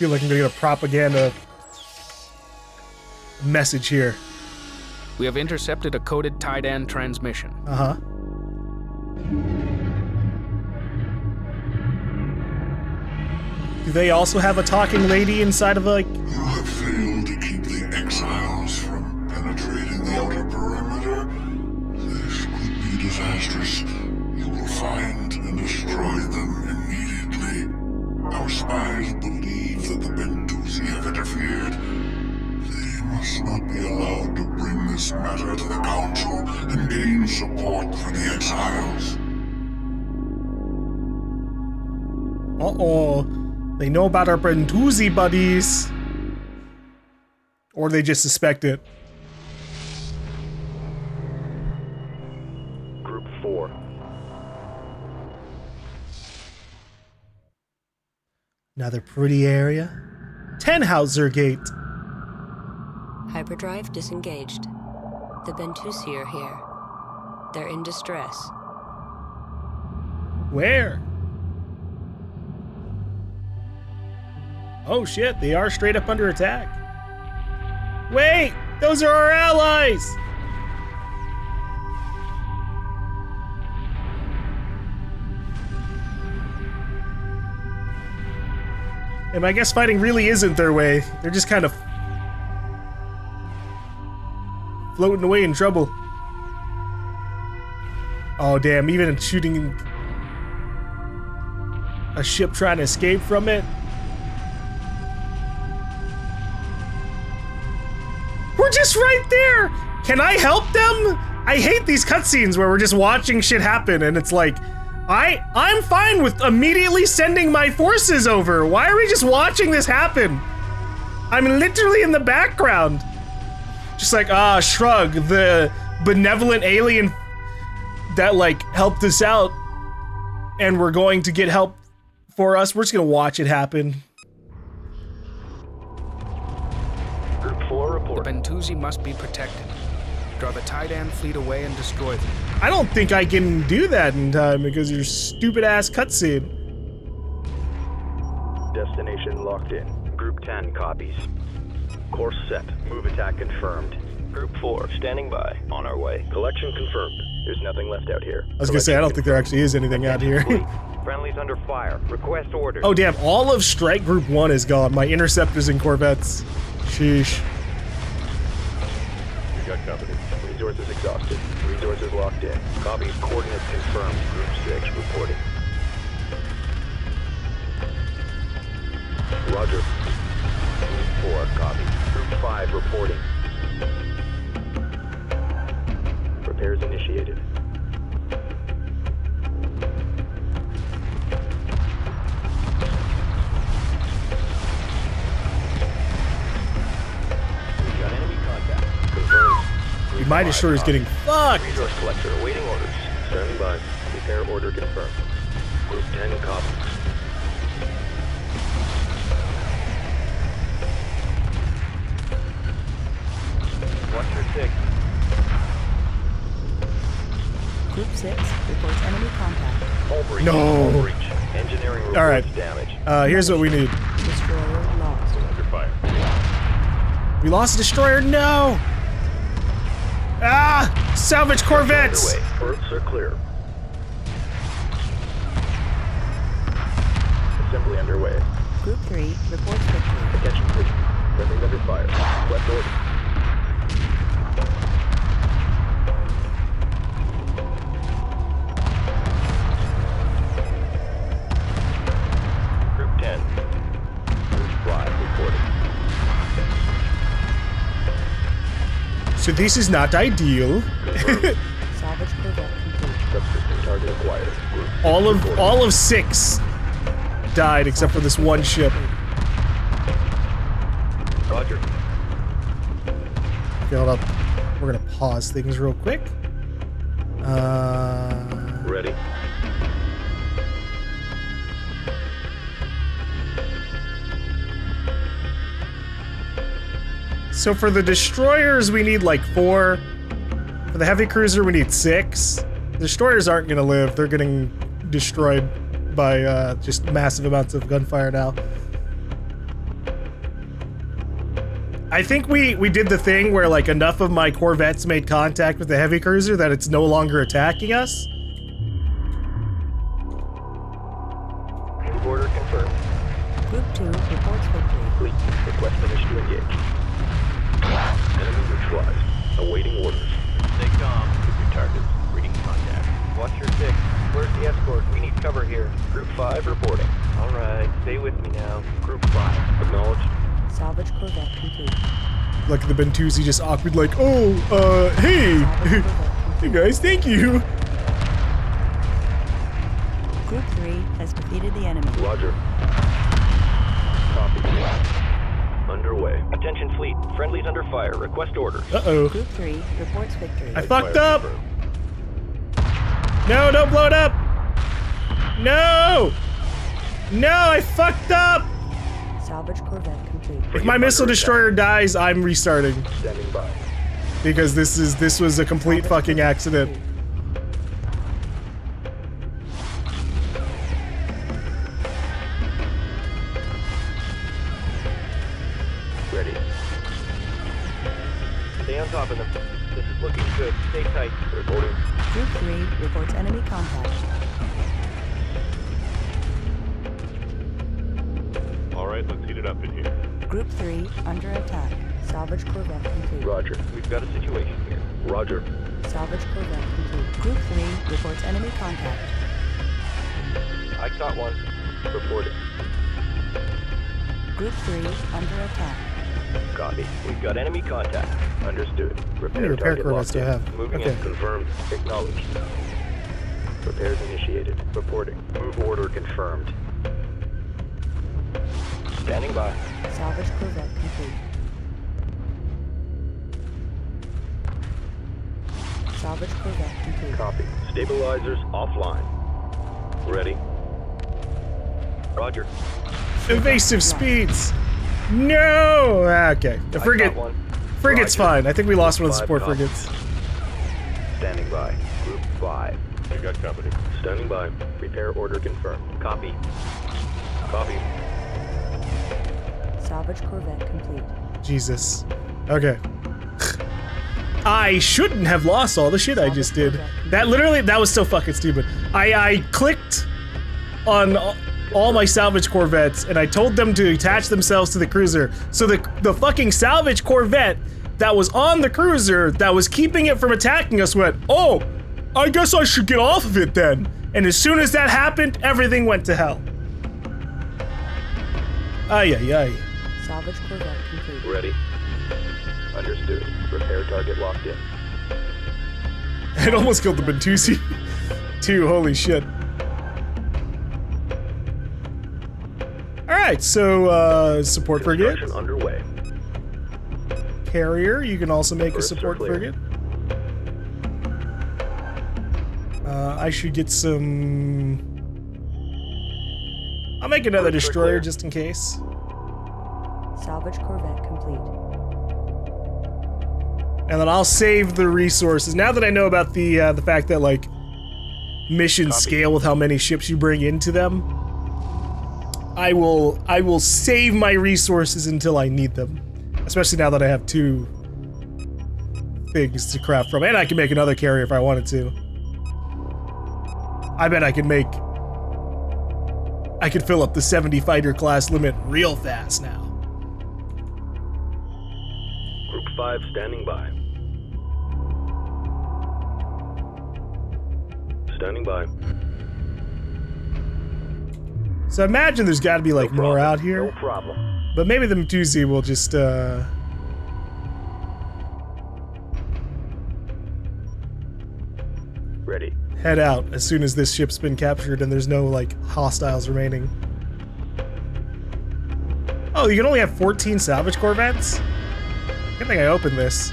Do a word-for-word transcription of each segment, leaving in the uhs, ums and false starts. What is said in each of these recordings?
feel like I'm gonna get a propaganda message here. We have intercepted a coded Taiidan transmission. Uh-huh. Do they also have a talking lady inside of, like... You have failed to keep the exiles from penetrating the outer perimeter. This could be disastrous. You will find and destroy them immediately. Our spies believe that the Bentusi have interfered. They must not be allowed to bring this matter to the Council and gain support for the exiles. Uh-oh. They know about our Bentusi buddies. Or they just suspect it. Group four. Another pretty area. Tenhauser Gate. Hyperdrive disengaged. The Bentusi are here. They're in distress. Where? Oh shit, they are straight up under attack. Wait, those are our allies! And I guess fighting really isn't their way. They're just kind of floating away in trouble. Oh damn, even shooting a ship trying to escape from it. Just right there. Can I help them? I hate these cutscenes where we're just watching shit happen and it's like, I I'm fine with immediately sending my forces over. Why are we just watching this happen? I'm literally in the background. Just like, ah, shrug, the benevolent alien that like helped us out and we're going to get help for us. We're just gonna watch it happen. The Bentusi must be protected. Draw the Taiidan fleet away and destroy them. I don't think I can do that in time because of your stupid ass cutscene. Destination locked in. Group ten copies. Course set. Move attack confirmed. Group four standing by. On our way. Collection confirmed. There's nothing left out here. I was gonna say I don't think there actually is anything out here. Friendlies under fire. Request orders. Oh damn! All of Strike Group One is gone. My interceptors and corvettes. Sheesh. Company. Resources exhausted. Resources locked in. Copy. Coordinates confirmed. Group six reporting. Roger. Group four copy. Group five reporting. Repairs initiated. My destroyer is getting fucked! Resource collector awaiting orders. Standing by. Repair order confirmed. Group ten copies. Watch your six. Group six reports enemy contact. All breach. No! All breach. Engineering reports right. damage. Uh, here's what we need. Destroyer lost. Under fire. We lost a destroyer? No! Ah! Salvage corvettes! Berths are clear. Assembly underway. Group three reports victory. Attention, position. Friendly under fire. Left order. Group ten. Group five reporting. So this is not ideal. all of all of six died except for this one ship. Roger. Hold up. We're gonna pause things real quick. Uh, Ready. So for the destroyers, we need like four. For the heavy cruiser, we need six. Destroyers aren't gonna live. They're getting destroyed by uh, just massive amounts of gunfire now. I think we, we did the thing where, like, enough of my corvettes made contact with the heavy cruiser that it's no longer attacking us. Order confirmed. Group two reports complete. Fleet, request permission to engage. Enemy neutralized. Awaiting orders. Stay calm. Your targets. Reading contact. Watch your six. Where's the escort? We need cover here. Group five reporting. All right. Stay with me now. Group five. Acknowledged. Salvage Corvette complete. Like the Bentusi just awkward, like, oh, uh, hey! Hey guys, thank you! Group three has defeated the enemy. Roger. Copy. Underway. Attention fleet. Friendly's under fire. Request orders. Uh-oh. Group three reports victory. I fucked up! No, don't blow it up! No! No, I fucked up! Salvage Corvette complete. If my missile destroyer dies, I'm restarting. Standing by. Because this is this was a complete fucking accident. Ready. Stay on top of them. This is looking good. Stay tight. Reporting. Group three reports enemy contact. Alright, let's heat it up in here. Group three, under attack. Salvage Corvette complete. Roger. We've got a situation here. Roger. Salvage Corvette complete. Group three reports enemy contact. I caught one. Report it. Group three, under attack. Copy. We've got enemy contact. Understood. Repair target locked in. Moving in. Confirmed. Acknowledged. Repairs initiated. Reporting. Move order confirmed. Standing by. Salvage Corvette complete. Salvage Corvette complete. Copy. Stabilizers offline. Ready. Roger. Evasive speeds. No. Ah, okay. The frigate. Frigate's fine. I think we lost one of the support frigates. Standing by. Group five. I got company. Standing by. Repair order confirmed. Copy. Copy. Salvage Corvette complete. Jesus. Okay. I shouldn't have lost all the shit Salvage I just did. Corvette. That literally, that was so fucking stupid. I, I clicked on all my salvage corvettes and I told them to attach themselves to the cruiser. So the, the fucking salvage corvette that was on the cruiser that was keeping it from attacking us went, oh, I guess I should get off of it then. And as soon as that happened, everything went to hell. Ay, ay, ay. Salvage Corvette complete. Ready. Understood. Repair target locked in. It almost killed the Bentusi, too. Holy shit. Alright, so, uh, support frigate. Underway. Carrier, you can also make First a support frigate. Uh, I should get some... I'll make another First destroyer just in case. Salvage Corvette complete. And then I'll save the resources. Now that I know about the uh, the fact that like missions Copy. scale with how many ships you bring into them, I will I will save my resources until I need them. Especially now that I have two things to craft from, and I can make another carrier if I wanted to. I bet I could make. I could fill up the seventy fighter class limit real fast now. Five standing by. Standing by. So I imagine there's got to be like no more out here. No problem. But maybe the Bentusi will just. Uh... Ready. Head out as soon as this ship's been captured and there's no like hostiles remaining. Oh, you can only have fourteen salvage corvettes? I think I opened this.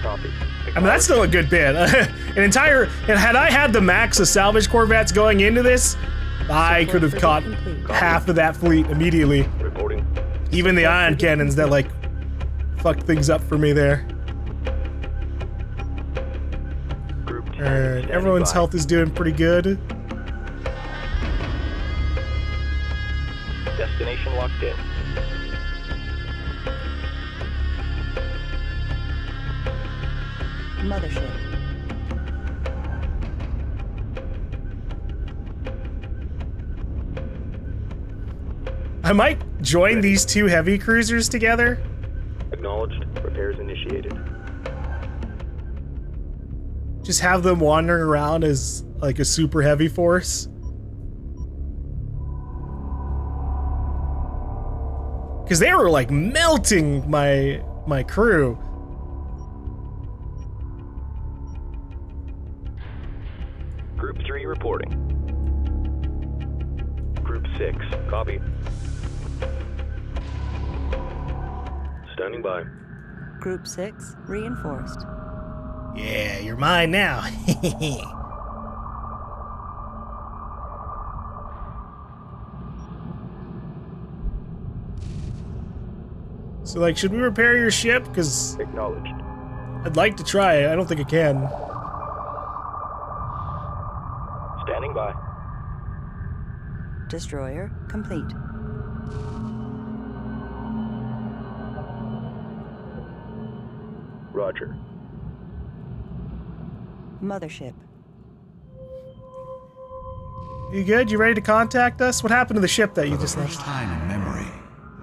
Copy. I mean, that's still a good bit. An entire, and had I had the max of salvage corvettes going into this, I could have caught half of that fleet immediately. Reporting. Even the ion cannons that like fucked things up for me there. Alright, everyone's health is doing pretty good. Destination locked in. mothership. I might join these two heavy cruisers together. Acknowledged. Repairs initiated. Just have them wandering around as like a super heavy force. Because they were like melting my my crew. Group three reporting. Group six, copy. Standing by. Group six reinforced. Yeah, you're mine now. So, like, should we repair your ship? Because acknowledged. I'd like to try. I don't think I can. Standing by. Destroyer complete. Roger. Mothership. You good? You ready to contact us? What happened to the ship that you just left? For the first time in memory,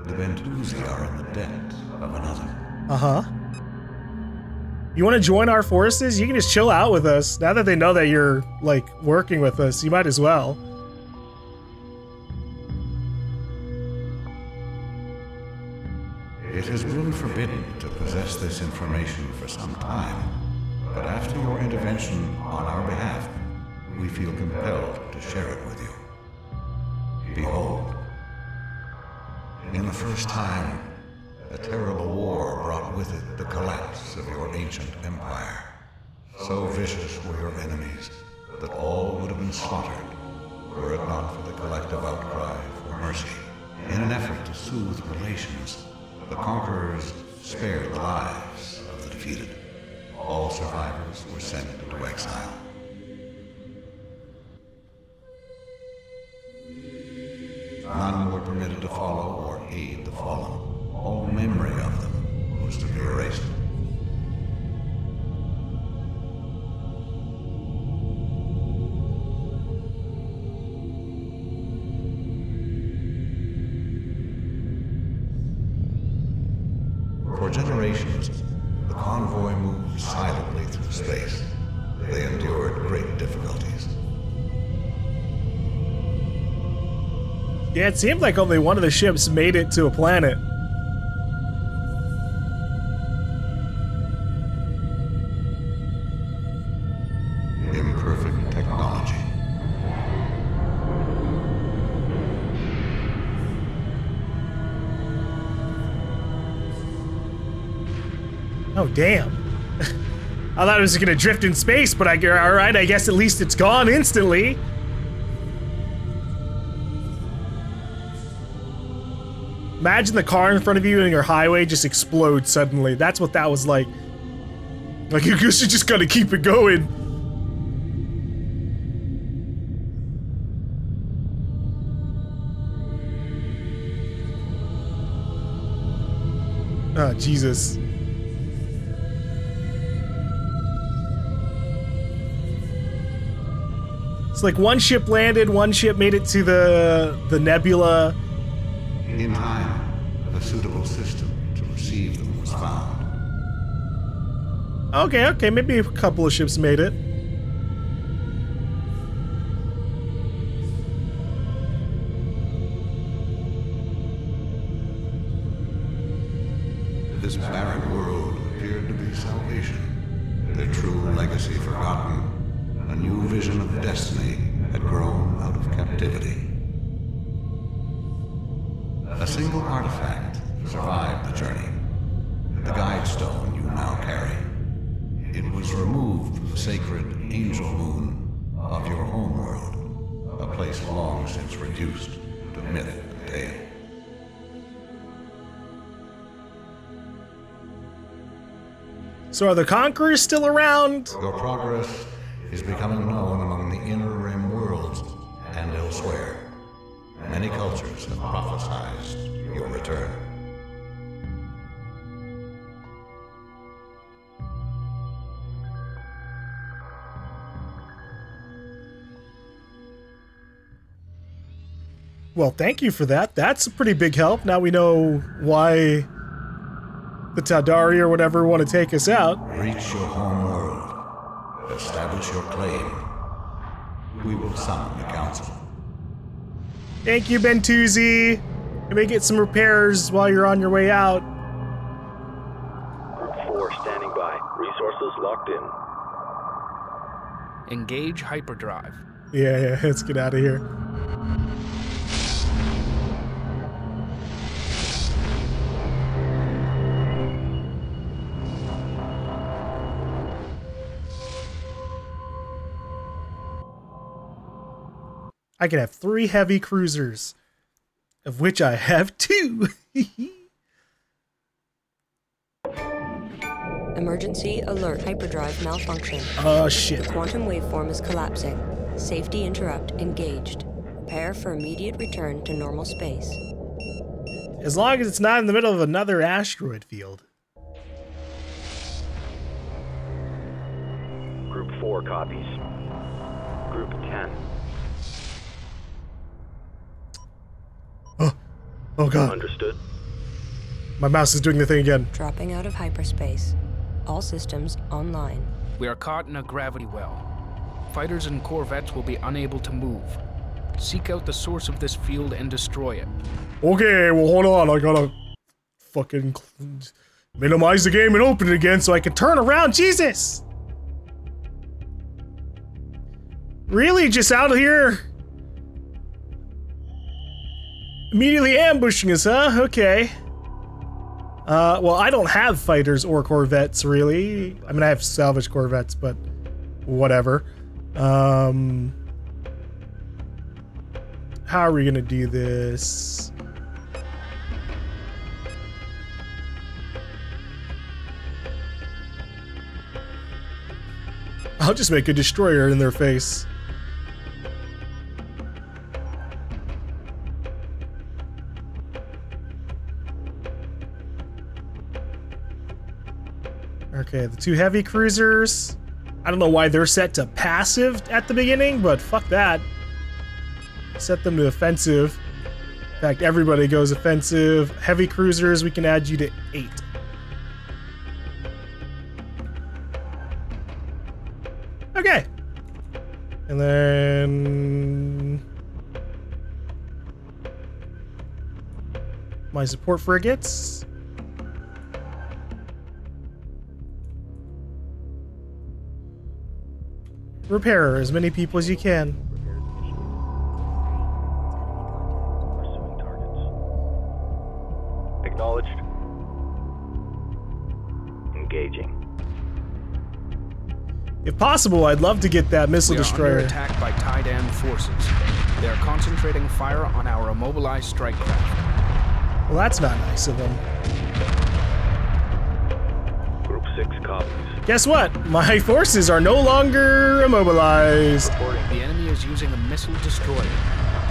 the Bentusi are in the debt of another. Uh-huh. You want to join our forces? You can just chill out with us. Now that they know that you're, like, working with us, you might as well. It has been forbidden to possess this information for some time, but after your intervention on our behalf, we feel compelled to share it with you. Behold. In the first time, a terrible war brought with it the collapse of your ancient empire. So vicious were your enemies that all would have been slaughtered were it not for the collective outcry for mercy. In an effort to soothe relations, the conquerors spared the lives of the defeated. All survivors were sent into exile. None were permitted to follow or aid the fallen. All memory of them was to be erased. For generations, the convoy moved silently through space. They endured great difficulties. Yeah, it seemed like only one of the ships made it to a planet. Imperfect technology. Oh, damn. I thought it was gonna drift in space, but I all right, I guess at least it's gone instantly. Imagine the car in front of you and your highway just explodes suddenly. That's what that was like. Like, you just gotta keep it going. Oh, Jesus. It's like one ship landed, one ship made it to the, the nebula. In time, a suitable system to receive them was found. Okay, okay, maybe a couple of ships made it. This barren world appeared to be salvation, their true legacy forgotten. A new vision of destiny had grown out of captivity. A single artifact survived the journey. The guide stone you now carry. It was removed from the sacred angel moon of your home world, a place long since reduced to myth and tale. So are the conquerors still around? Your progress is becoming known among the Inner Rim worlds and elsewhere. Many cultures have prophesized your return. Well, thank you for that. That's a pretty big help. Now we know why the Tadari or whatever want to take us out. Reach your home world. Establish your claim. We will summon the council. Thank you, Bentusi. You may get some repairs while you're on your way out. Group four standing by. Resources locked in. Engage hyperdrive. Yeah, yeah, let's get out of here. I could have three heavy cruisers, of which I have two. Emergency alert. Hyperdrive malfunction. Oh, shit. The quantum waveform is collapsing. Safety interrupt engaged. Prepare for immediate return to normal space. As long as it's not in the middle of another asteroid field. Group four copies. Group ten. Oh god. Understood. My mouse is doing the thing again. Dropping out of hyperspace. All systems online. We are caught in a gravity well. Fighters and corvettes will be unable to move. Seek out the source of this field and destroy it. Okay, well hold on. I gotta fucking minimize the game and open it again so I can turn around. Jesus! Really? Just out of here? Immediately ambushing us, huh? Okay. Uh, well, I don't have fighters or corvettes, really. I mean, I have salvage corvettes, but whatever. Um, how are we gonna do this? I'll just make a destroyer in their face. Okay, the two heavy cruisers. I don't know why they're set to passive at the beginning, but fuck that. Set them to offensive. In fact, everybody goes offensive. Heavy cruisers, we can add you to eight. Okay. And then... my support frigates. Repair as many people as you can. Pursuing targets. Acknowledged. Engaging. If possible, I'd love to get that missile destroyer. We are under attack by Taiidan forces. They are concentrating fire on our immobilized strike craft. Well, that's not nice of them. Group six copies. Guess what? My forces are no longer immobilized. Reporting. The enemy is using a missile destroyer.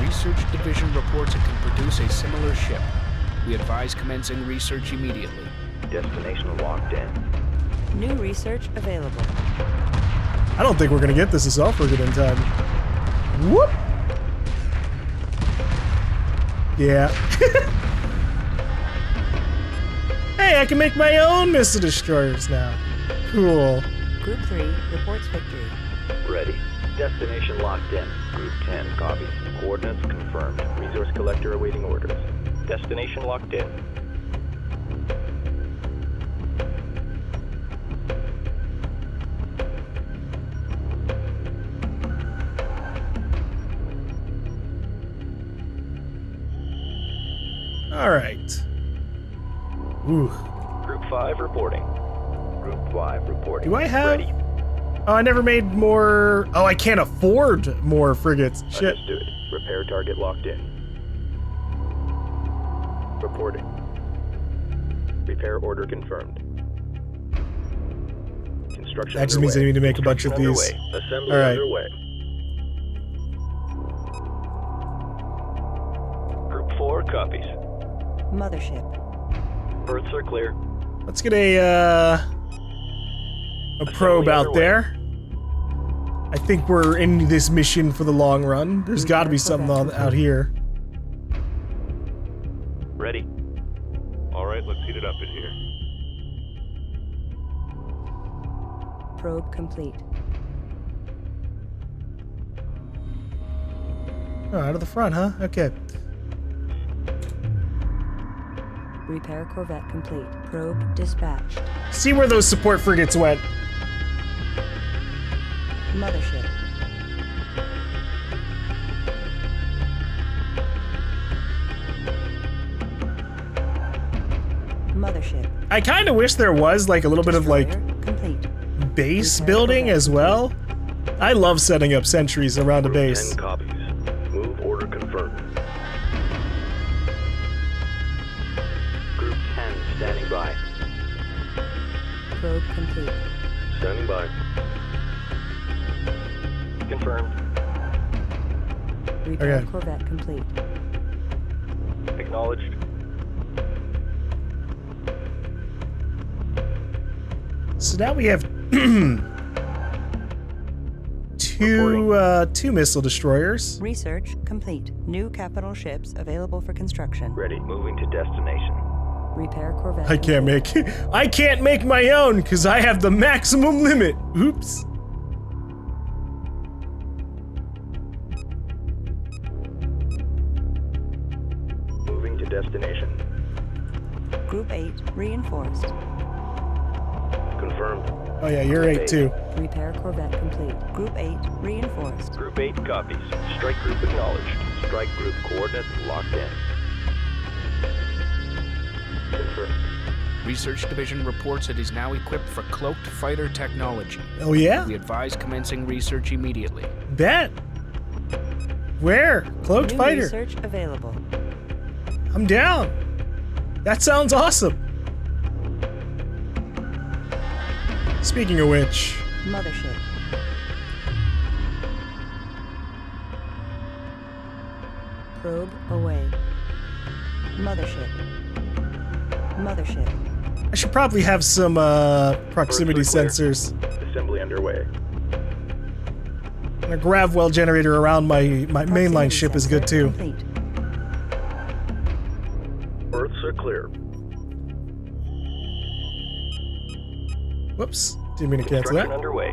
Research division reports it can produce a similar ship. We advise commencing research immediately. Destination locked in. New research available. I don't think we're gonna get this esophagus in time. Whoop! Yeah. Hey, I can make my own missile destroyers now. Cool. Group three reports victory. Ready. Destination locked in. Group ten copies. Coordinates confirmed. Resource collector awaiting orders. Destination locked in. All right. Ooh. Group five reporting. Group five reporting. Do I have? Ready. Oh, I never made more. Oh, I can't afford more frigates. Shit. Understood. Repair target locked in. Reporting. Repair order confirmed. Construction. That just underway. Means I need to make a bunch of these. Assembly All right. underway. Group four copies. Mothership. Berths are clear. Let's get a, uh... a probe out there. I think we're in this mission for the long run. There's got to be something on, out here. It looks heated up in here. Probe complete. Oh, out of the front, huh? Okay. Repair Corvette complete. Probe dispatched. See where those support frigates went. Mothership. Mothership. I kind of wish there was like a little Destroyer bit of like complete. Base Repair building complete. As well. I love setting up sentries around a base. ten copies. Move order confirmed. Group ten standing by. Probe complete. Standing by. Confirmed. Repair okay. Corvette complete. Acknowledged. So now we have two uh, two missile destroyers. Research complete. New capital ships available for construction. Ready. Moving to destination. Repair Corvette. I can't make I can't make my own because I have the maximum limit. Oops. Destination. Group eight reinforced. Confirmed. Oh yeah, you're eight, eight too. Repair Corvette complete. Group eight reinforced. Group eight copies. Strike group acknowledged. Strike group coordinates locked in. Confirmed. Research division reports it is now equipped for cloaked fighter technology. Oh yeah? We advise commencing research immediately. Bet. Where? Cloaked New fighter. Research available. I'm down. That sounds awesome. Speaking of which, Mothership. Probe away. Mothership. Mothership. I should probably have some uh, proximity sensors. Assembly underway. And a grav well generator around my my mainline ship is good too. Complete. Earths are clear. Whoops. Didn't mean to cancel that. Underway.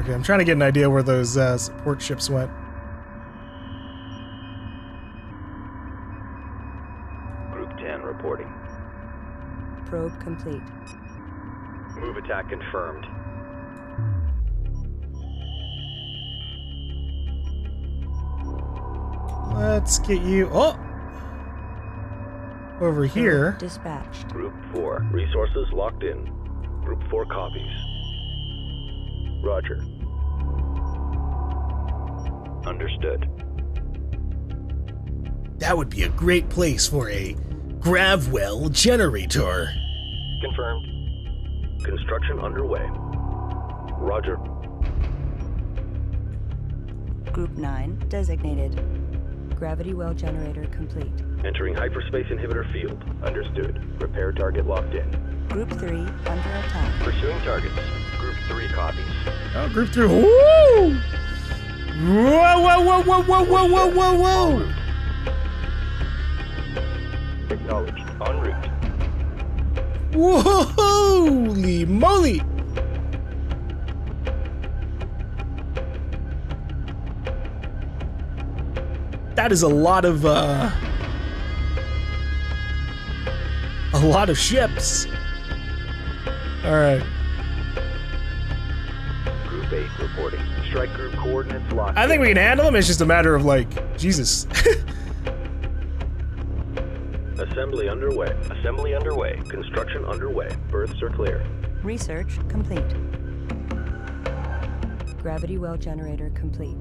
Okay, I'm trying to get an idea where those uh, support ships went. Group ten reporting. Probe complete. Move attack confirmed. Let's get you oh over here. Dispatched. Group four resources locked in. Group four copies. Roger. Understood. That would be a great place for a gravwell generator. Confirmed. Construction underway. Roger. Group nine designated. Gravity well generator complete. Entering hyperspace inhibitor field. Understood. Repair target locked in. Group three under attack. Pursuing targets. Group three copies. Oh, group three. Woo! Whoa, whoa, whoa, whoa, whoa, whoa, whoa, whoa, whoa! Acknowledged. En route. Whoa! Holy moly! That is a lot of, uh, a lot of ships. All right. Group eight reporting. Strike group coordinates locked. I think we can handle them. It's just a matter of like, Jesus. Assembly underway. Assembly underway. Construction underway. Berths are clear. Research complete. Gravity well generator complete.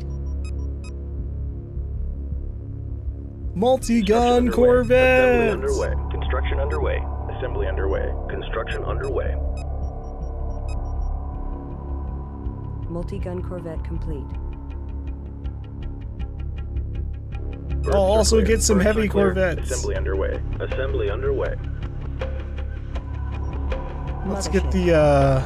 Multi-gun Corvette. Assembly underway. Construction underway. Assembly underway. Construction underway. Multi-gun Corvette complete. I'll also get some heavy Corvettes. Assembly underway. Assembly underway. Let's get the uh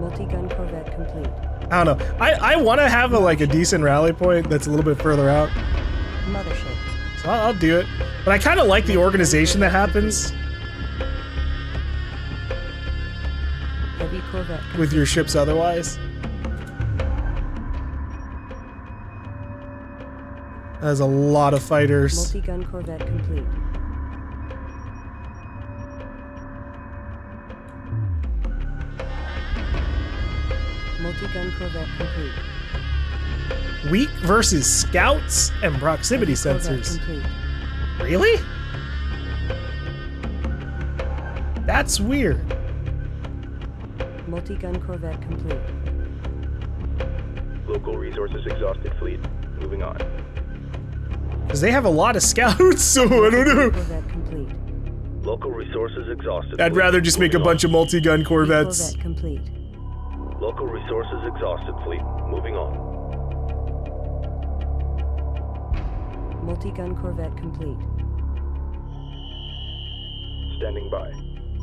multi-gun Corvette complete. I don't know. I I want to have a like a decent rally point that's a little bit further out. Mothership. I'll, I'll do it. But I kind of like the organization that happens with your ships otherwise. That is a lot of fighters. Multi-gun corvette complete. Multi-gun corvette complete. Weak versus scouts and proximity sensors. Really? That's weird. Multi-gun corvette complete. Local resources exhausted fleet. Moving on. Because they have a lot of scouts, so I don't know. Local resources exhausted. I'd rather just make a bunch of multi-gun corvettes. Complete. Local resources exhausted fleet. Moving on. Multi-gun corvette complete. Standing by.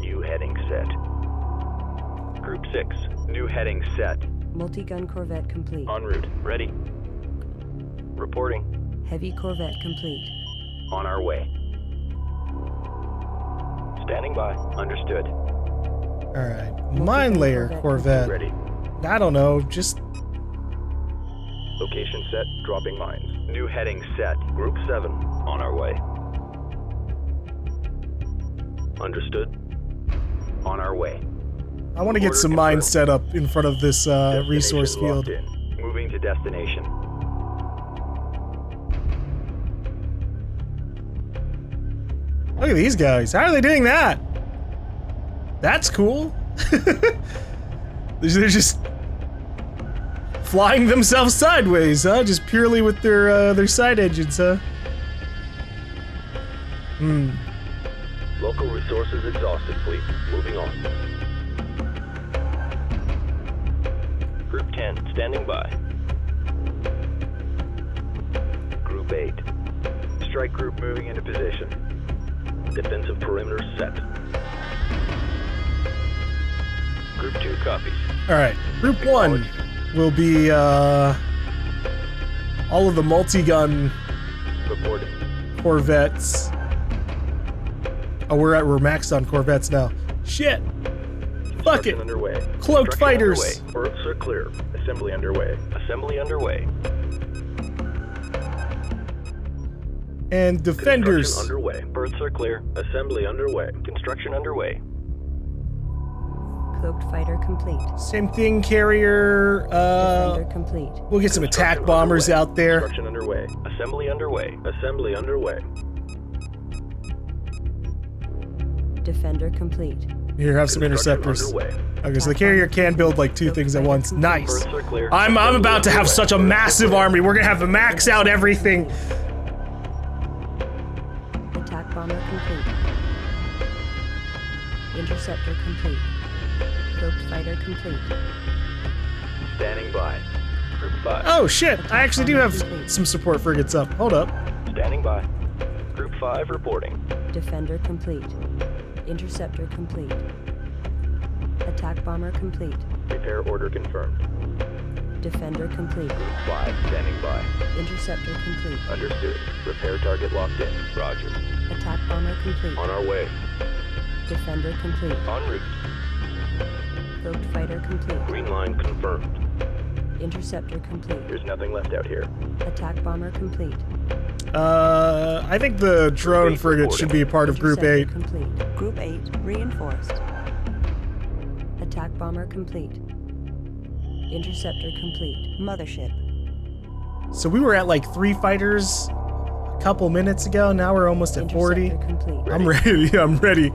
New heading set. Group six. New heading set. Multi-gun corvette complete. En route. Ready. Reporting. Heavy corvette complete. On our way. Standing by. Understood. Alright. Mine layer corvette. Ready. I don't know. Just... Location set. Dropping mines. New heading set. Group seven. On our way. Understood. On our way. I want to get some mines set up in front of this uh, resource field. Moving to destination. Look at these guys. How are they doing that? That's cool. They're just flying themselves sideways, huh? Just purely with their uh, their side engines, huh? Hmm. Local resources exhausted, fleet. Moving on. Group ten, standing by. Group eight. Strike group moving into position. Defensive perimeter set. Group two copies. Alright, group one will be uh, all of the multi-gun corvettes. Oh, we're at we're maxed on corvettes now. Shit! Fuck it! Cloaked fighters! Berths are clear. Assembly underway. Assembly underway. And defenders. Construction underway. Berths are clear. Assembly underway. Construction underway. Cloaked fighter complete. Same thing, carrier. Uh, Defender complete. We'll get some attack bombers underway. Out there. Construction underway. Assembly underway. Assembly underway. Defender complete. Here, have some interceptors. Okay, so the carrier can build like two things at once. Nice. I'm I'm about to have such a massive army. We're gonna have to max out everything. Bomber complete. Interceptor complete. Cloaked fighter complete. Standing by. Group five. Oh shit! Attack I actually do have complete. Some support frigates up. Hold up. Standing by. Group five reporting. Defender complete. Interceptor complete. Attack bomber complete. Repair order confirmed. Defender complete. Group five standing by. Interceptor complete. Understood. Repair target locked in. Roger. Attack bomber complete. On our way. Defender complete. En route. Cloaked fighter complete. Green line confirmed. Interceptor complete. There's nothing left out here. Attack bomber complete. Uh, I think the drone frigate should be a part of Group eight. Complete. Group eight reinforced. Attack bomber complete. Interceptor complete. Mothership. So we were at like three fighters a couple minutes ago. Now we're almost at forty. Complete. I'm ready. ready. I'm ready.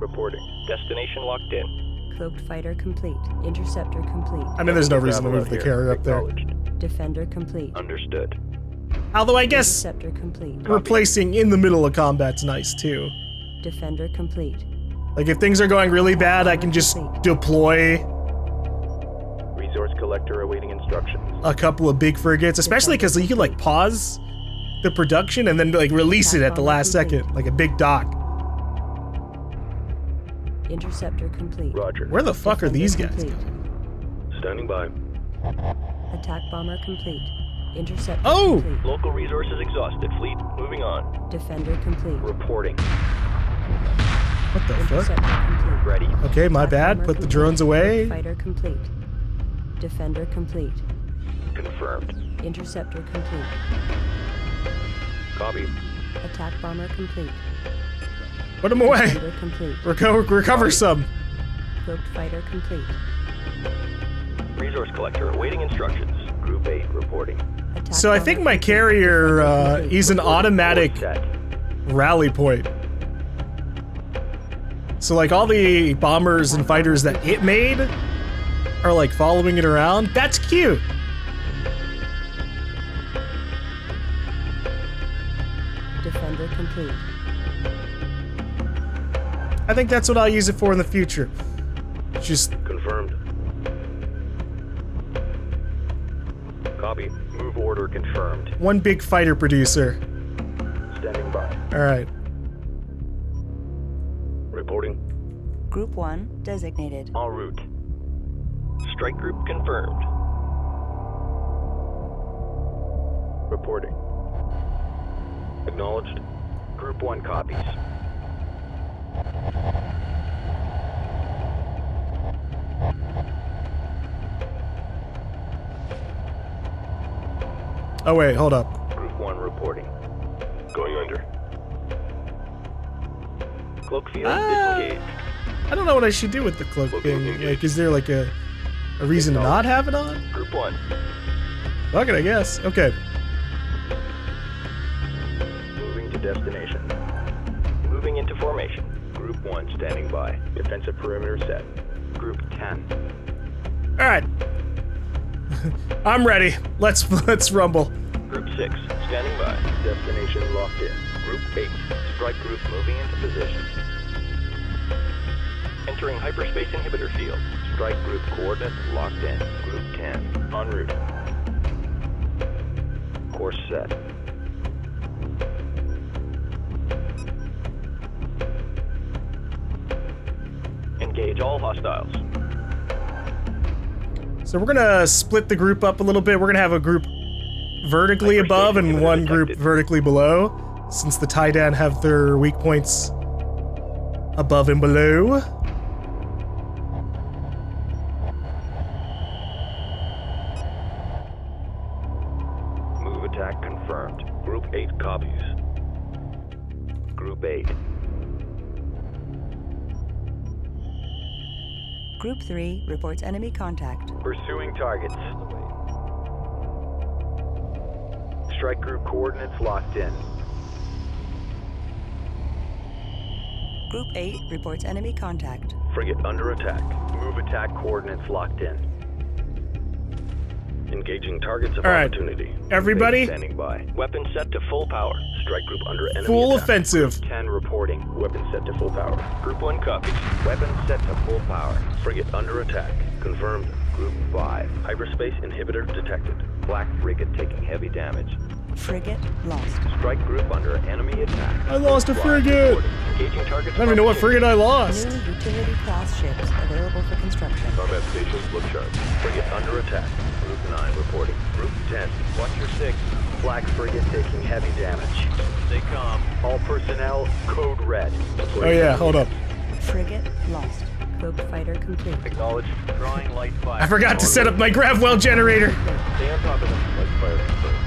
Reporting. Destination locked in. Cloaked fighter complete. Interceptor complete. I mean, there's no reason to move the carrier up there. Defender complete. Understood. Although I guess Interceptor complete. Replacing in the middle of combat's nice too. Defender complete. Like if things are going really bad, I can just deploy. Resource collector awaiting instructions. A couple of big frigates, especially because you can like pause the production and then like release it at the last second, like a big dock. Interceptor complete. Roger. Where the fuck are these guys? Standing by. Attack bomber complete. Intercept. Oh! Complete. Local resources exhausted. Fleet moving on. Defender complete. Reporting. What the Intercept fuck? Ready. Okay, my bad. Put complete. The drones away. Fighter complete. Defender complete. Confirmed. Interceptor complete. Copy. Attack bomber complete. Put them away. Complete. Reco recover Copy. Some. Cloaked fighter complete. Resource collector awaiting instructions. Group eight reporting. Attack so I think my carrier uh, is an automatic rally point. So like all the bombers and fighters that it made are like following it around. That's cute. Defender complete. I think that's what I'll use it for in the future. Just confirmed. Copy. Move order confirmed. One big fighter producer. Standing by. All right. Reporting. Group one designated. En route. Strike group confirmed. Reporting. Acknowledged. Group one copies. Oh wait, hold up. Group one reporting. Going under. Cloak field uh, disengaged. I don't know what I should do with the cloak thing. Like, is there like a a reason to not have it on? Group one. Fuck it, I guess. Okay. Moving to destination. Moving into formation. Group one standing by. Defensive perimeter set. Group ten. All right. I'm ready. Let's let's rumble. Group six, standing by. Destination locked in. Group eight, strike group moving into position. Entering hyperspace inhibitor field. Strike group coordinates locked in. Group ten, en route. Course set. Engage all hostiles. So we're gonna split the group up a little bit. We're gonna have a group vertically above and one group vertically below, since the Taiidan have their weak points above and below. Move attack confirmed. Group eight copies. Group eight. Group three reports enemy contact. Pursuing targets. Strike group coordinates locked in. Group eight reports enemy contact. Frigate under attack. Move attack coordinates locked in. Engaging targets of All right. opportunity. Everybody standing by. Weapon set to full power. Strike group under enemy Full attack. Offensive. Group ten reporting. Weapon set to full power. Group one copies. Weapon set to full power. Frigate under attack. Confirmed. Group five. Hyperspace inhibitor detected. Black frigate taking heavy damage. Frigate lost. Strike group under enemy attack. I lost a frigate. Engaging targets. I don't even know what frigate I lost. New utility class ships available for construction. Combat stations look sharp. Frigate under attack. Group nine reporting. Group ten. Watch your six. Black frigate taking heavy damage. Stay calm. All personnel code red. Reporting. Oh yeah, hold up. Frigate lost. Cloak fighter complete. Acknowledged. Drawing light fire. I forgot to set up my gravwell generator. Stay on top of them. Light fire confirmed.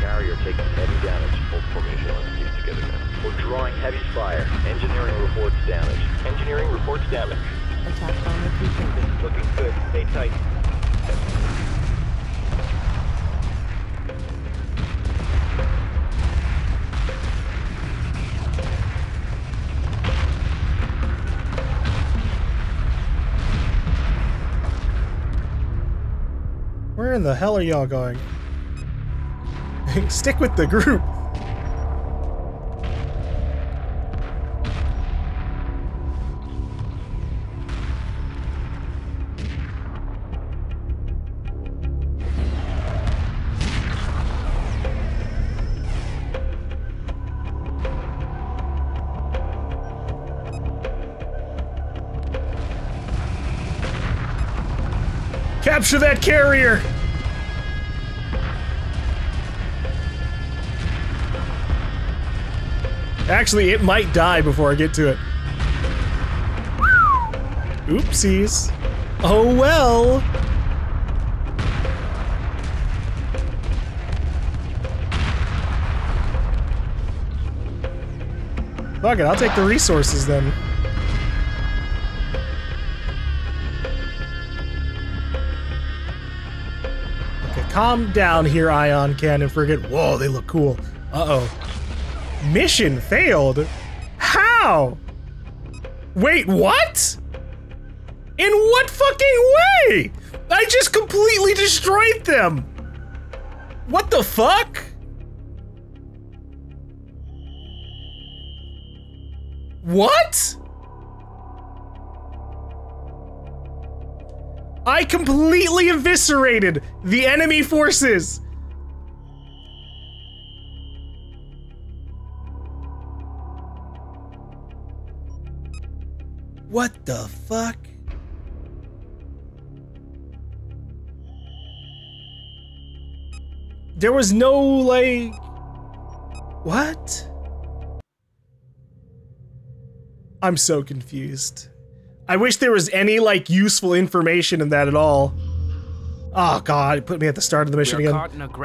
Carrier taking heavy damage. Hold formation. Let's keep together now. We're drawing heavy fire. Engineering reports damage. Engineering reports damage. Attack bomber completed. Looking good. Stay tight. Where in the hell are y'all going? Stick with the group. Capture that carrier. Actually, it might die before I get to it. Oopsies. Oh well. Fuck it, I'll take the resources then. Okay, calm down here, Ion Cannon. Forget. Whoa, they look cool. Uh-oh. Mission failed? How? Wait, what? In what fucking way? I just completely destroyed them. What the fuck? What? I completely eviscerated the enemy forces. What the fuck? There was no, like... What? I'm so confused. I wish there was any, like, useful information in that at all. Oh god, it put me at the start of the mission again.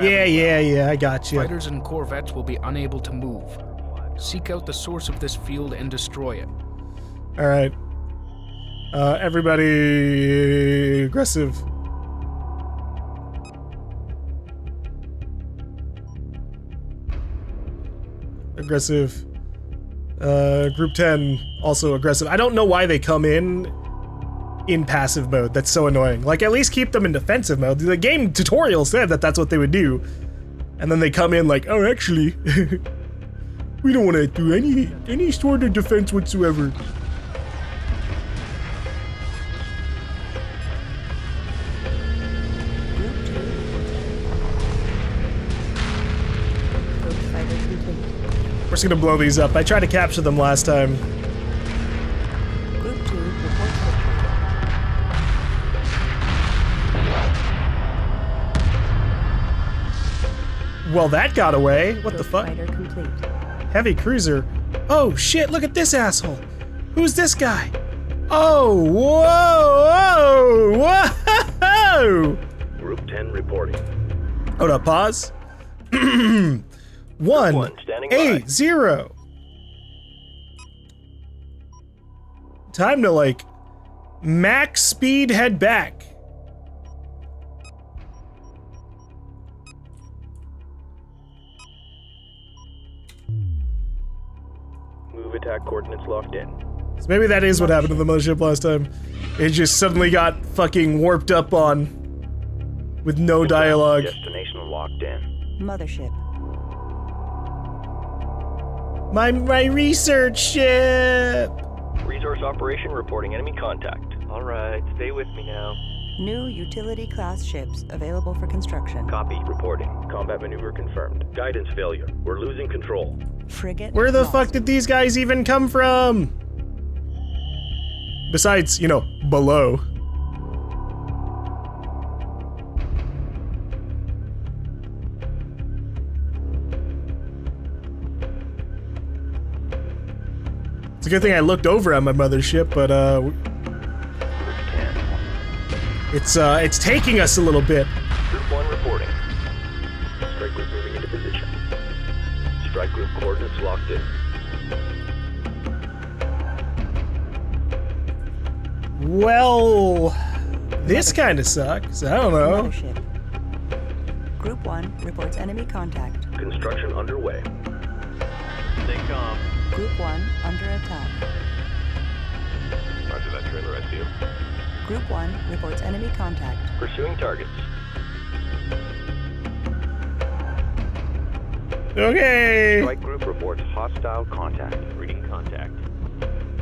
Yeah, yeah, yeah, I got you. Fighters and corvettes will be unable to move. Seek out the source of this field and destroy it. Alright. Uh, everybody... aggressive. Aggressive. Uh, group ten, also aggressive. I don't know why they come in in passive mode. That's so annoying. Like, at least keep them in defensive mode. The game tutorial said that that's what they would do. And then they come in like, oh, actually, we don't want to do any, any sort of defense whatsoever. Just gonna blow these up. I tried to capture them last time. Well, that got away. What the fuck? Heavy cruiser. Oh shit, look at this asshole. Who's this guy? Oh, whoa, whoa, whoa! Group ten reporting. Hold up, pause. One, one eight by. zero. Time to like max speed head back. Move attack coordinates locked in. So maybe that is what happened to the mothership last time. It just suddenly got fucking warped up on with no dialogue. Destination locked in. Mothership. My my research ship. Resource operation reporting enemy contact. All right, stay with me now. New utility class ships available for construction. Copy, reporting. Combat maneuver confirmed. Guidance failure. We're losing control. Frigate. Where the lost. fuck did these guys even come from? Besides, you know, below. It's a good thing I looked over at my mothership, but uh, it's uh, it's taking us a little bit. Group one reporting. Strike group moving into position. Strike group coordinates locked in. Well, this kind of sucks. I don't know. Mothership. Group one reports enemy contact. Construction underway. Stay calm. Group one under attack. Roger that, trailer, I see you. Group one reports enemy contact. Pursuing targets. Okay. Strike group reports hostile contact. Reading contact.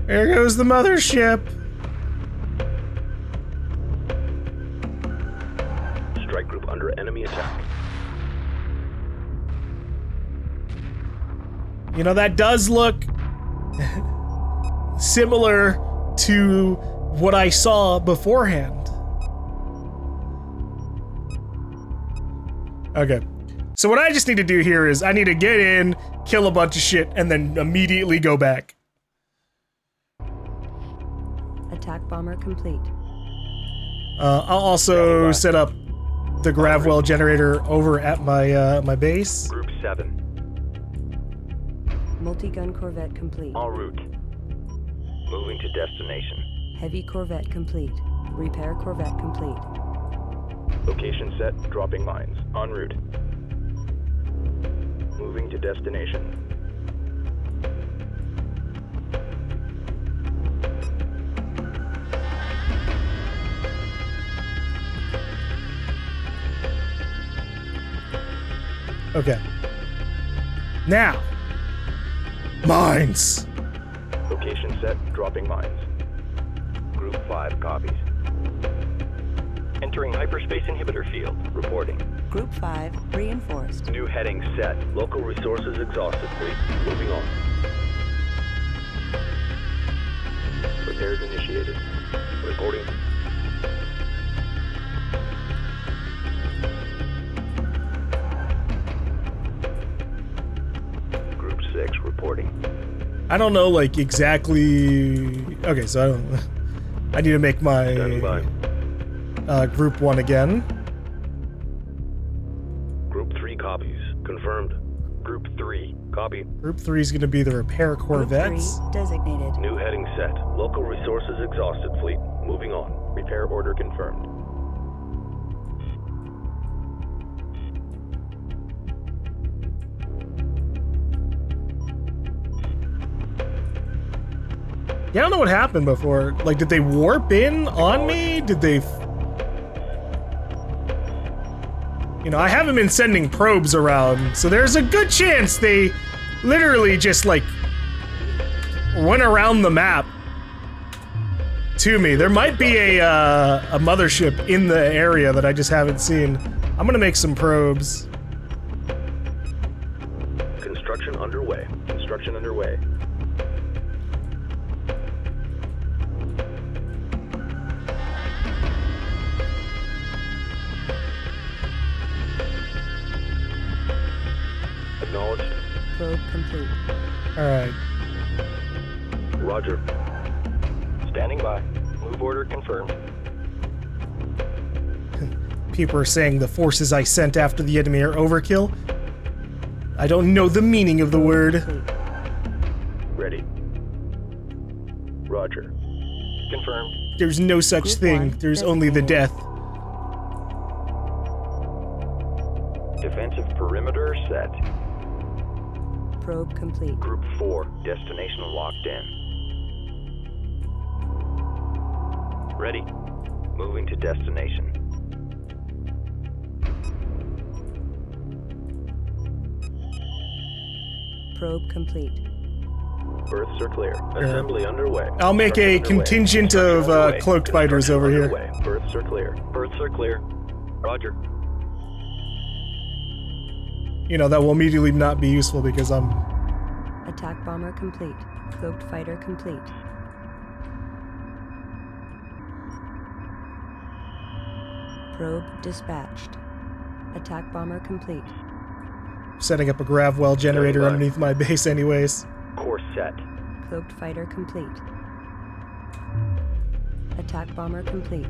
There goes the mothership. Strike group under enemy attack. You know, that does look similar to what I saw beforehand. Okay. So what I just need to do here is I need to get in, kill a bunch of shit, and then immediately go back. Attack bomber complete. Uh, I'll also set up the Gravwell generator over at my uh, my base. Group seven. Multi-gun Corvette complete. En route. Moving to destination. Heavy Corvette complete. Repair Corvette complete. Location set. Dropping mines. En route. Moving to destination. Okay. Now. Mines! Location set, dropping mines. Group five copies. Entering hyperspace inhibitor field, reporting. Group five, reinforced. New heading set, local resources exhausted, please. Moving on. Repairs initiated. Reporting. I don't know, like, exactly... Okay, so I don't... I need to make my... Uh, group one again. Group three copies. Confirmed. Group three. Copy. Group three is going to be the repair Corvettes. Group three designated. New heading set. Local resources exhausted, fleet. Moving on. Repair order confirmed. Yeah, I don't know what happened before. Like, did they warp in on me? Did they... F you know, I haven't been sending probes around, so there's a good chance they literally just, like, went around the map to me. There might be a, uh, a mothership in the area that I just haven't seen. I'm gonna make some probes. Construction underway. Construction underway. Probe complete. Alright. Roger. Standing by. Move order confirmed. People are saying the forces I sent after the enemy are overkill. I don't know the meaning of the word. Ready. Roger. Confirmed. There's no such Group thing. One. There's That's only the death. Defensive perimeter set. Probe complete. Group four, destination locked in. Ready. Moving to destination. Probe complete. Berths are clear. Assembly yeah. underway. I'll make Berth a underway. contingent of uh, cloaked fighters over underway. here. Berths are clear. Berths are clear. Roger. You know, that will immediately not be useful because I'm... Attack bomber complete. Cloaked fighter complete. Probe dispatched. Attack bomber complete. Setting up a Gravwell generator Thirty-five. underneath my base anyways. Course set. Cloaked fighter complete. Attack bomber complete.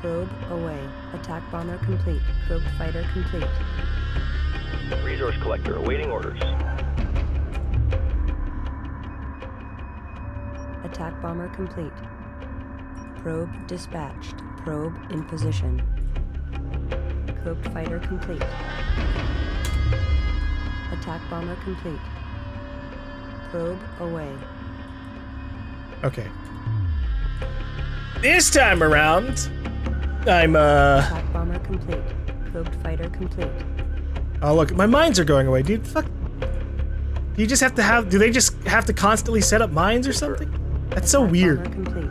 Probe away. Attack bomber complete. Probe fighter complete. Resource collector awaiting orders. Attack bomber complete. Probe dispatched. Probe in position. Cloaked fighter complete. Attack bomber complete. Probe away. Okay. This time around... I'm, uh... Attack bomber complete. Cloaked fighter complete. Oh, look, my mines are going away, dude. Fuck. Do you just have to have... Do they just have to constantly set up mines or something? That's Attack so weird. Bomber complete.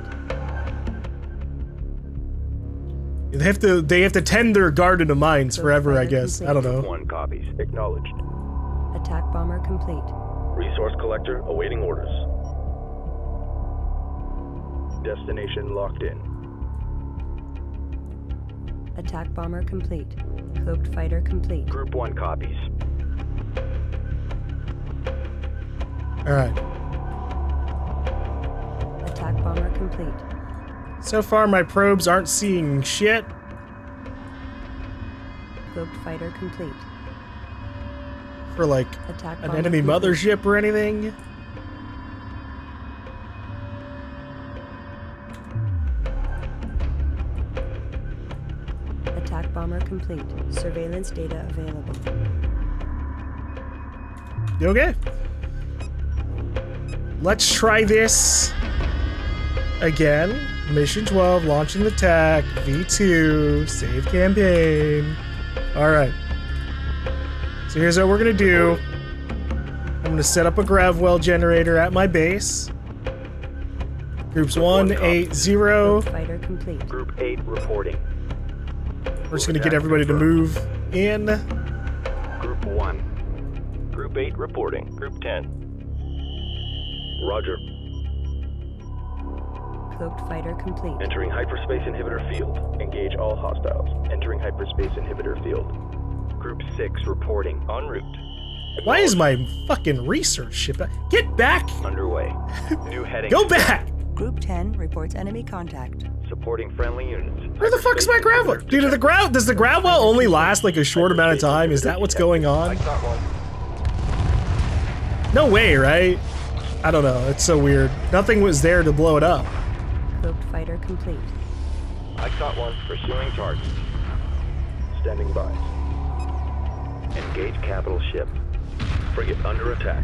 They have to... They have to tend their garden to mines Cloaked forever, I guess. Complete. I don't know. One copies. Acknowledged. Attack bomber complete. Resource collector awaiting orders. Destination locked in. Attack bomber complete. Cloaked fighter complete. Group one copies. All right. Attack bomber complete. So far, my probes aren't seeing shit. Cloaked fighter complete. For like Attack an enemy complete. Mothership or anything. Bomber complete. Surveillance data available. Okay. Let's try this again. Mission twelve, launching the attack. V two, save campaign. All right. So here's what we're gonna do. I'm gonna set up a grav well generator at my base. Groups one, eight, zero. Fighter complete. Group eight reporting. We're just gonna get everybody to move in. Group one. Group eight reporting. Group ten. Roger. Cloaked fighter complete. Entering hyperspace inhibitor field. Engage all hostiles. Entering hyperspace inhibitor field. Group six reporting. En route. Why is my fucking research ship? Get back! Underway. New heading. Go back! Group ten reports enemy contact. Supporting friendly units. Where the fuck's my grav well? Dude, do the grav does the grav well only last like a short amount of time? Is that what's going on? No way, right? I don't know. It's so weird. Nothing was there to blow it up. Cloaked fighter complete. I caught one. Pursuing targets. Standing by. Engage capital ship. Frigate under attack.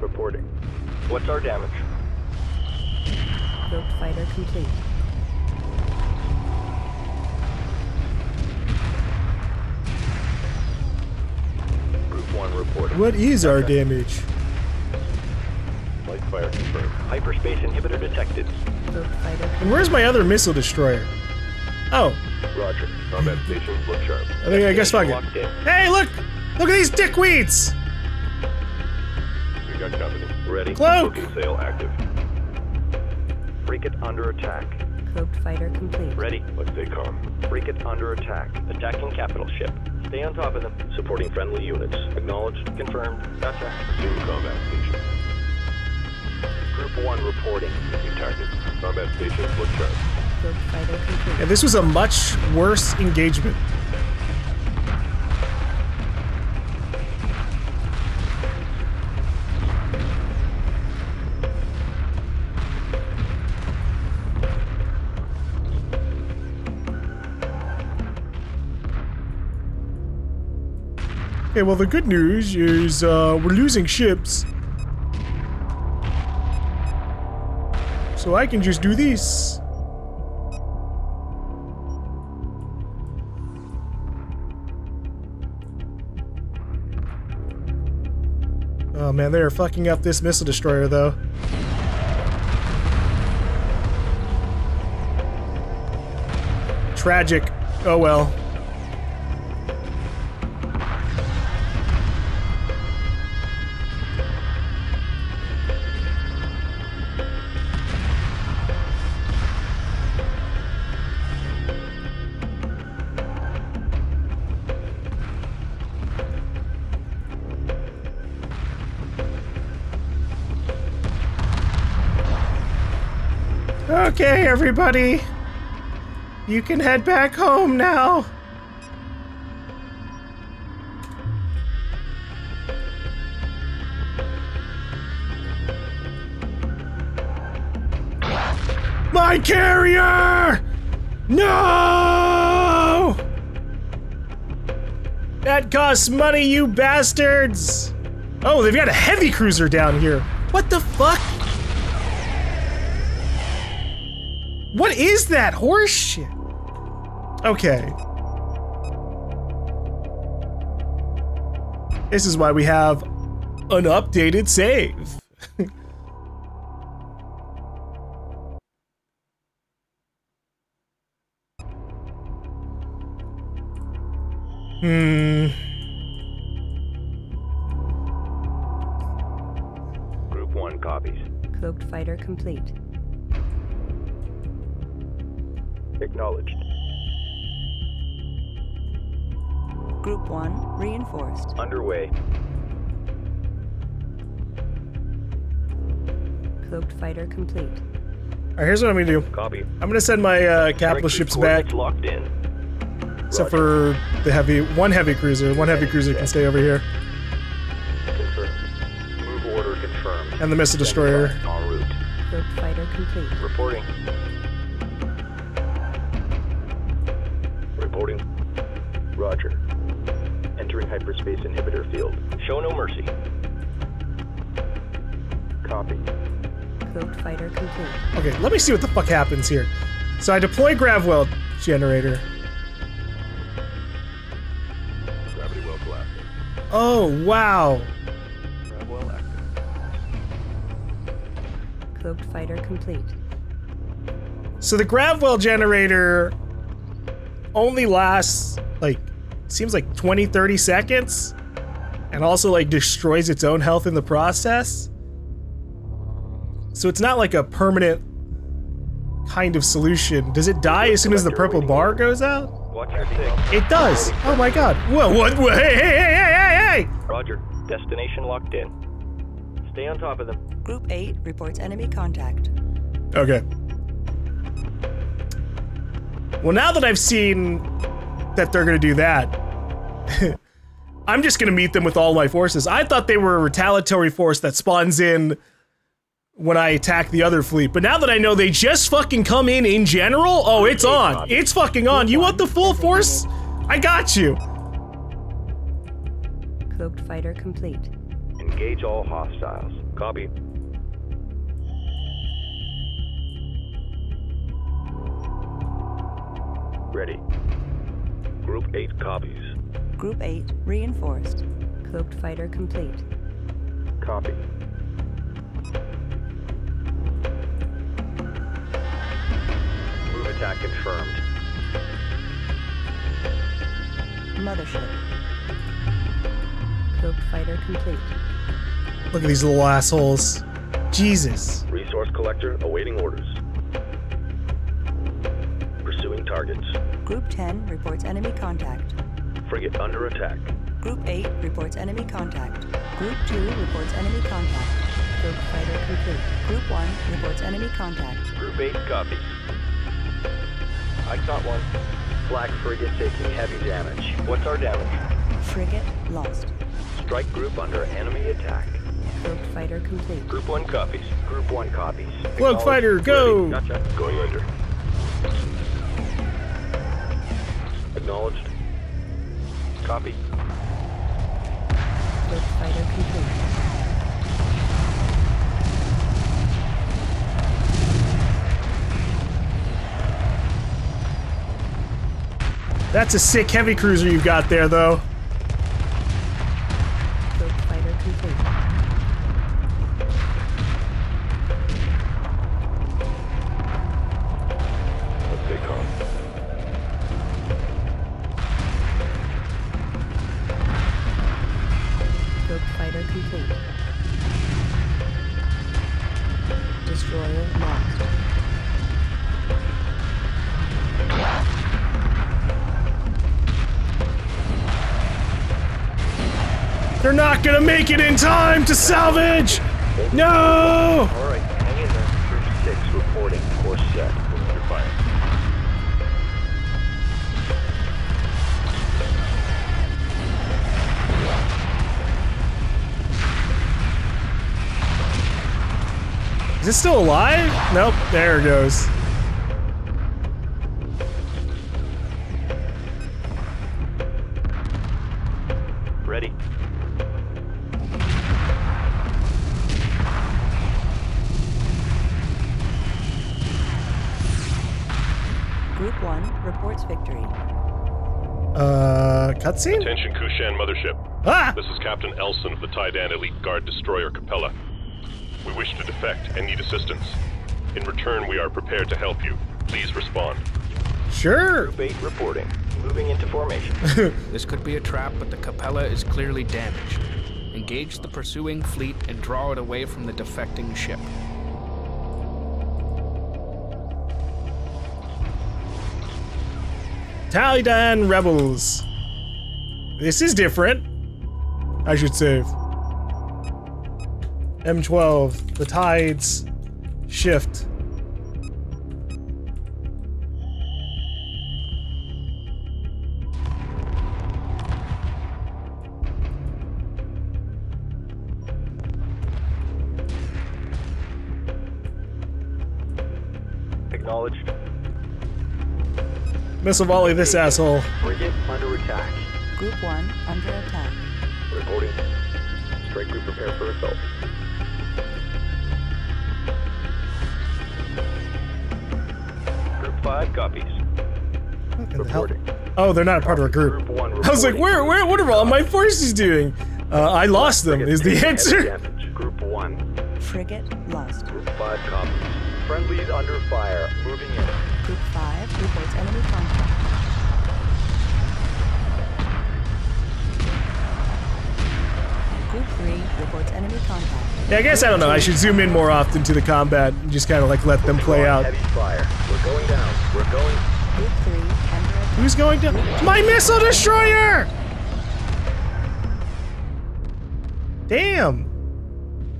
Reporting. What's our damage? Cloaked fighter complete. Group one reporting. What is our damage? Light fire confirmed. Hyperspace inhibitor detected. Cloaked fighter. And where's my other missile destroyer? Oh. Roger. Combat stations look sharp. I think I guess fuck it. Hey, look! Look at these dickweeds! We got company. Ready. Cloak! Sail active. Frigate under attack. Cloaked fighter complete. Ready. Let's take calm. Frigate under attack. Attacking capital ship. Stay on top of them. Supporting friendly units. Acknowledged. Confirmed. Gotcha. Assume combat station. Group one reporting. New target. Combat station. Look sharp. Cloaked fighter complete. Yeah, this was a much worse engagement. Okay, well, the good news is uh, we're losing ships. So I can just do this. Oh man, they are fucking up this missile destroyer, though. Tragic. Oh well. Okay, everybody, you can head back home now. My carrier! No! That costs money, you bastards! Oh, they've got a heavy cruiser down here. What the fuck? What is that horse shit? Okay. This is why we have an updated save. Hmm. Group one copies. Cloaked fighter complete. Acknowledged. Group one, reinforced. Underway. Cloaked fighter complete. Alright, here's what I'm gonna do. Copy. I'm gonna send my uh, capital ships back. Locked in. Except Roger. For the heavy, one heavy cruiser. One heavy cruiser can stay over here. Confirmed. Move order confirmed. And the missile destroyer. En route. Cloaked fighter complete. Reporting. Reporting. Roger. Entering hyperspace inhibitor field. Show no mercy. Copy. Cloaked fighter complete. Okay, let me see what the fuck happens here. So I deploy Gravwell generator. Gravity well collapsing. Oh, wow. Gravwell active. Cloaked fighter complete. So the Gravwell generator only lasts, like, seems like twenty, thirty seconds, and also, like, destroys its own health in the process. So it's not like a permanent kind of solution. Does it die as soon as the purple bar goes out? It does! Oh my god. Whoa, what? Whoa, hey, hey, hey, hey, hey! Roger. Destination locked in. Stay on top of them. Group eight reports enemy contact. Okay. Well, now that I've seen that they're gonna do that, I'm just gonna meet them with all my forces. I thought they were a retaliatory force that spawns in when I attack the other fleet, but now that I know they just fucking come in in general, oh, it's on. It's fucking on. You want the full force? I got you. Cloaked fighter complete. Engage all hostiles. Copy. Ready. Group eight copies. Group eight reinforced. Cloaked fighter complete. Copy. Move attack confirmed. Mothership. Cloaked fighter complete. Look at these little assholes. Jesus. Resource collector awaiting orders. Pursuing targets. Group ten reports enemy contact. Frigate under attack. Group eight reports enemy contact. Group two reports enemy contact. Group fighter complete. Group one reports enemy contact. Group eight copies. I got one. Black frigate taking heavy damage. What's our damage? Frigate lost. Strike group under enemy attack. Group fighter complete. Group one copies. Group one copies. Cloak fighter, go! Gotcha. Going under. Acknowledged. Copy. Cloaked fighter complete. That's a sick heavy cruiser you've got there, though. Cloaked fighter complete. Let's take off. Fighter complete. Destroyer lost. They're not gonna make it in time to salvage! No! Alright, hang in there. thirty-six reporting course set. We're under fire. Is it still alive? Nope, there it goes. Ready. Group one reports victory. Uh, cutscene? Attention Kushan Mothership. Ah! This is Captain Elson of the Taiidan Elite Guard Destroyer Capella. We wish to defect and need assistance. In return, we are prepared to help you. Please respond. Sure. Group eight reporting. Moving into formation. This could be a trap, but the Capella is clearly damaged. Engage the pursuing fleet and draw it away from the defecting ship. Taiidan rebels. This is different. I should save. M twelve. The tides shift. Acknowledged. Missile volley this asshole. Frigate under attack. Group one under attack. Reporting. Strike group prepare for assault. Group five copies. Reporting. The hell? Oh, they're not a part of a group. group one, I was like, where, where, what are all my forces doing? Uh, I lost them. Is the answer? Group one. Frigate lost. Group five copies. Friendlies under fire. Moving in. Group five reports enemy contact. Group three reports enemy contact. Yeah, I guess I don't know. I should zoom in more often to the combat and just kind of like let them play out. Heavy fire. We're going down. We're going. Group three under attack. Who's going down? My missile destroyer! Damn.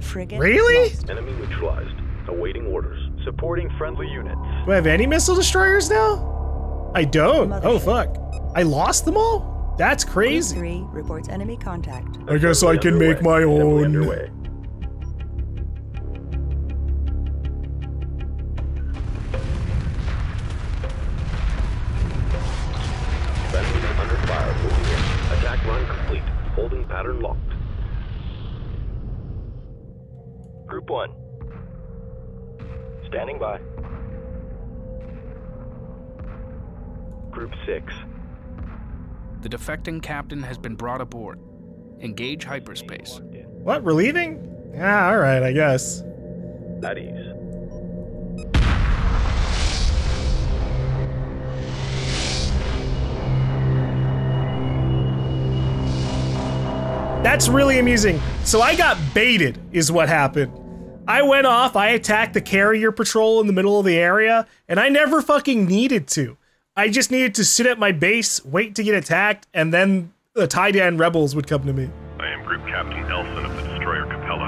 Frigate. Really? Lost. Enemy neutralized. Awaiting orders. Supporting friendly units. Do I have any missile destroyers now? I don't. Mothership. Oh fuck! I lost them all. That's crazy. Three reports enemy contact. I guess I can make my own. Underway. Friendly under fire. Moving in. Attack run complete. Holding pattern locked. Group one. Standing by. Group six. The defecting captain has been brought aboard. Engage hyperspace. What? Relieving? Yeah, alright, I guess. At ease. That's really amusing. So I got baited, is what happened. I went off, I attacked the carrier patrol in the middle of the area, and I never fucking needed to. I just needed to sit at my base, wait to get attacked, and then the Taiidan rebels would come to me. I am Group Captain Elson of the Destroyer Capella.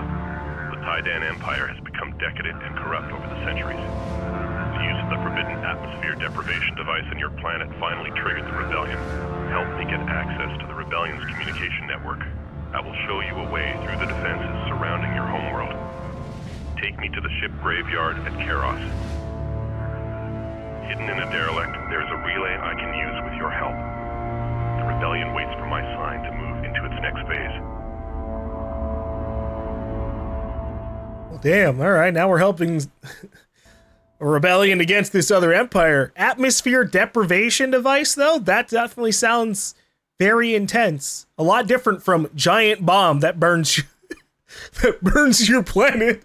The Taiidan Empire has become decadent and corrupt over the centuries. The use of the forbidden atmosphere deprivation device on your planet finally triggered the rebellion. Help me get access to the rebellion's communication network. I will show you a way through the defenses surrounding your homeworld. Take me to the ship graveyard at Keros. Hidden in a derelict, there is a relay I can use with your help. The rebellion waits for my sign to move into its next phase. Well, damn, alright, now we're helping a rebellion against this other empire. Atmosphere deprivation device, though? That definitely sounds very intense. A lot different from giant bomb that burns you. That burns your planet.